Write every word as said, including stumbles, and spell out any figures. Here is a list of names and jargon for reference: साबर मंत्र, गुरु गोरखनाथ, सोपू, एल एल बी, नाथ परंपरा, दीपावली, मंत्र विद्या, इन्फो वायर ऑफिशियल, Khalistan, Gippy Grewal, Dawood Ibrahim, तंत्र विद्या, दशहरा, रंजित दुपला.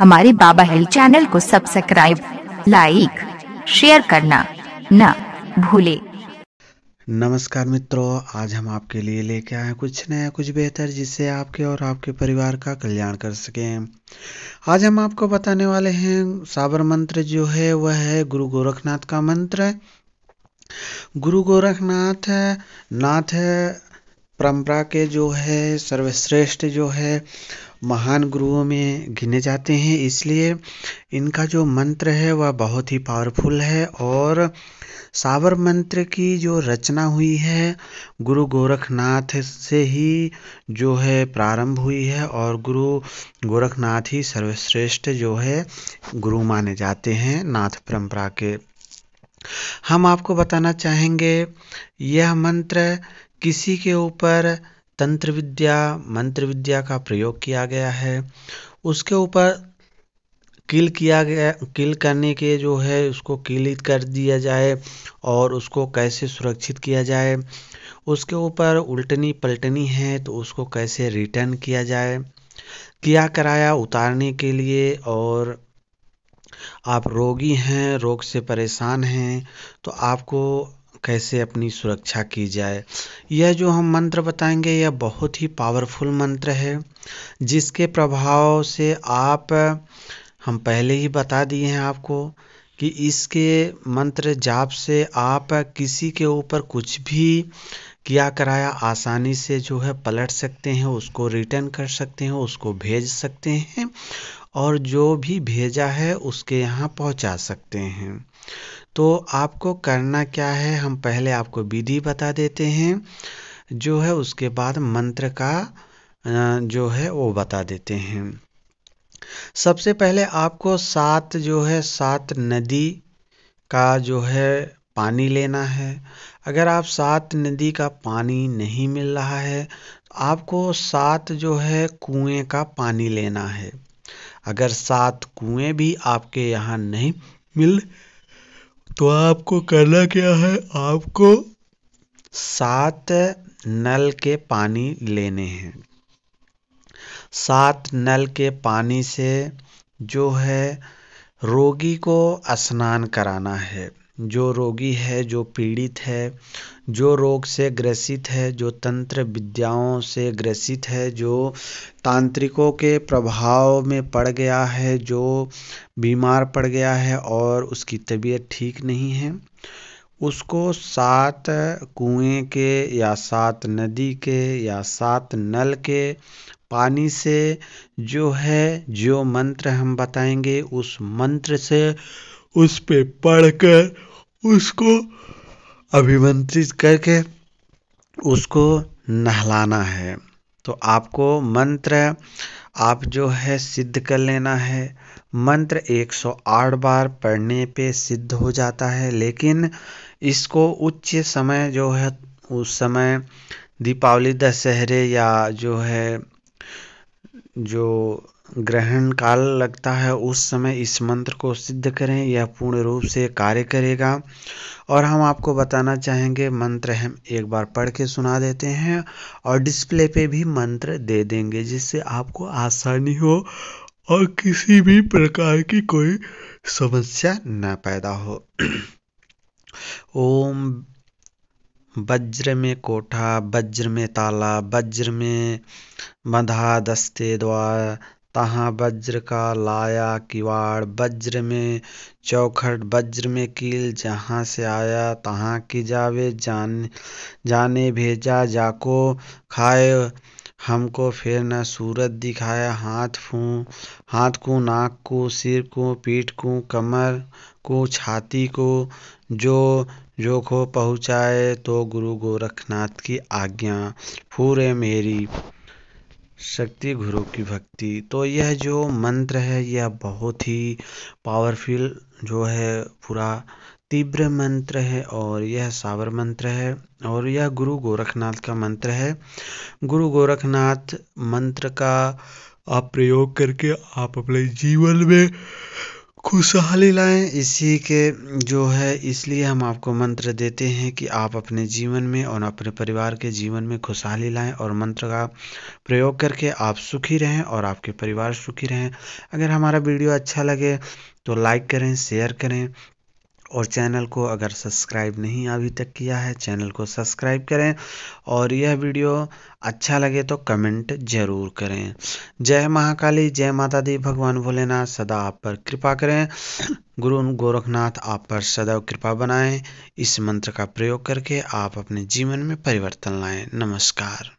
हमारे बाबा हिल चैनल को subscribe, like, share करना ना भूले। नमस्कार मित्रों, आज हम आपके लिए लेके आए हैं कुछ नया, कुछ बेहतर, जिससे आपके और आपके परिवार का कल्याण कर सकें। आज हम आपको बताने वाले हैं साबर मंत्र, जो है वह है गुरु गोरखनाथ का मंत्र। गुरु गोरखनाथ नाथ परंपरा के जो है सर्वश्रेष्ठ, जो है महान गुरुओं में गिने जाते हैं, इसलिए इनका जो मंत्र है वह बहुत ही पावरफुल है। और साबर मंत्र की जो रचना हुई है गुरु गोरखनाथ से ही जो है प्रारंभ हुई है, और गुरु गोरखनाथ ही सर्वश्रेष्ठ जो है गुरु माने जाते हैं नाथ परंपरा के। हम आपको बताना चाहेंगे यह मंत्र किसी के ऊपर तंत्र विद्या, मंत्र विद्या का प्रयोग किया गया है, उसके ऊपर किल किया गया, किल करने के जो है उसको किलित कर दिया जाए और उसको कैसे सुरक्षित किया जाए, उसके ऊपर उल्टनी पलटनी है तो उसको कैसे रिटर्न किया जाए, किया कराया उतारने के लिए, और आप रोगी हैं, रोग से परेशान हैं तो आपको कैसे अपनी सुरक्षा की जाए। यह जो हम मंत्र बताएंगे यह बहुत ही पावरफुल मंत्र है, जिसके प्रभाव से आप, हम पहले ही बता दिए हैं आपको कि इसके मंत्र जाप से आप किसी के ऊपर कुछ भी किया कराया आसानी से जो है पलट सकते हैं, उसको रिटर्न कर सकते हैं, उसको भेज सकते हैं, और जो भी भेजा है उसके यहाँ पहुँचा सकते हैं। तो आपको करना क्या है, हम पहले आपको विधि बता देते हैं जो है, उसके बाद मंत्र का जो है वो बता देते हैं। सबसे पहले आपको सात जो है सात नदी का जो है पानी लेना है। अगर आप सात नदी का पानी नहीं मिल रहा है तो आपको सात जो है कुएं का पानी लेना है। अगर सात कुएं भी आपके यहाँ नहीं मिल तो आपको करना क्या है, आपको सात नल के पानी लेने हैं। सात नल के पानी से जो है रोगी को स्नान कराना है। जो रोगी है, जो पीड़ित है, जो रोग से ग्रसित है, जो तंत्र विद्याओं से ग्रसित है, जो तांत्रिकों के प्रभाव में पड़ गया है, जो बीमार पड़ गया है और उसकी तबीयत ठीक नहीं है, उसको सात कुएं के या सात नदी के या सात नल के पानी से जो है, जो मंत्र हम बताएंगे उस मंत्र से, उस पे पढ़कर उसको अभिमंत्रित करके उसको नहलाना है। तो आपको मंत्र आप जो है सिद्ध कर लेना है। मंत्र एक सौ आठ बार पढ़ने पे सिद्ध हो जाता है, लेकिन इसको उच्च समय जो है, उस समय दीपावली, दशहरे या जो है जो ग्रहण काल लगता है उस समय इस मंत्र को सिद्ध करें, यह पूर्ण रूप से कार्य करेगा। और हम आपको बताना चाहेंगे मंत्र हम एक बार पढ़ के सुना देते हैं, और डिस्प्ले पे भी मंत्र दे देंगे जिससे आपको आसानी हो और किसी भी प्रकार की कोई समस्या ना पैदा हो। ओम वज्र में कोठा, वज्र में ताला, वज्र में मधा दस्ते द्वार, तहाँ वज्र का लाया किवाड़, वज्र में चौखट, वज्र में कील, जहाँ से आया तहाँ की जावे, जान जाने भेजा जाको खाए, हमको फिर न सूरत दिखाया, हाथ फूँ हाथ को, नाक को, सिर को, पीठ को, कमर को, छाती को जो जो खो पहुँचाए, तो गुरु गोरखनाथ की आज्ञा पूरे मेरी शक्ति गुरु की भक्ति। तो यह जो मंत्र है यह बहुत ही पावरफुल जो है, पूरा तीव्र मंत्र है, और यह साबर मंत्र है, और यह गुरु गोरखनाथ का मंत्र है। गुरु गोरखनाथ मंत्र का आप प्रयोग करके आप अपने जीवन में खुशहाली लाएं, इसी के जो है इसलिए हम आपको मंत्र देते हैं कि आप अपने जीवन में और अपने परिवार के जीवन में खुशहाली लाएं और मंत्र का प्रयोग करके आप सुखी रहें और आपके परिवार सुखी रहें। अगर हमारा वीडियो अच्छा लगे तो लाइक करें, शेयर करें और चैनल को अगर सब्सक्राइब नहीं अभी तक किया है चैनल को सब्सक्राइब करें और यह वीडियो अच्छा लगे तो कमेंट जरूर करें। जय महाकाली, जय माता दी, भगवान भोलेनाथ सदा आप पर कृपा करें, गुरु गोरखनाथ आप पर सदैव कृपा बनाएं। इस मंत्र का प्रयोग करके आप अपने जीवन में परिवर्तन लाएं। नमस्कार।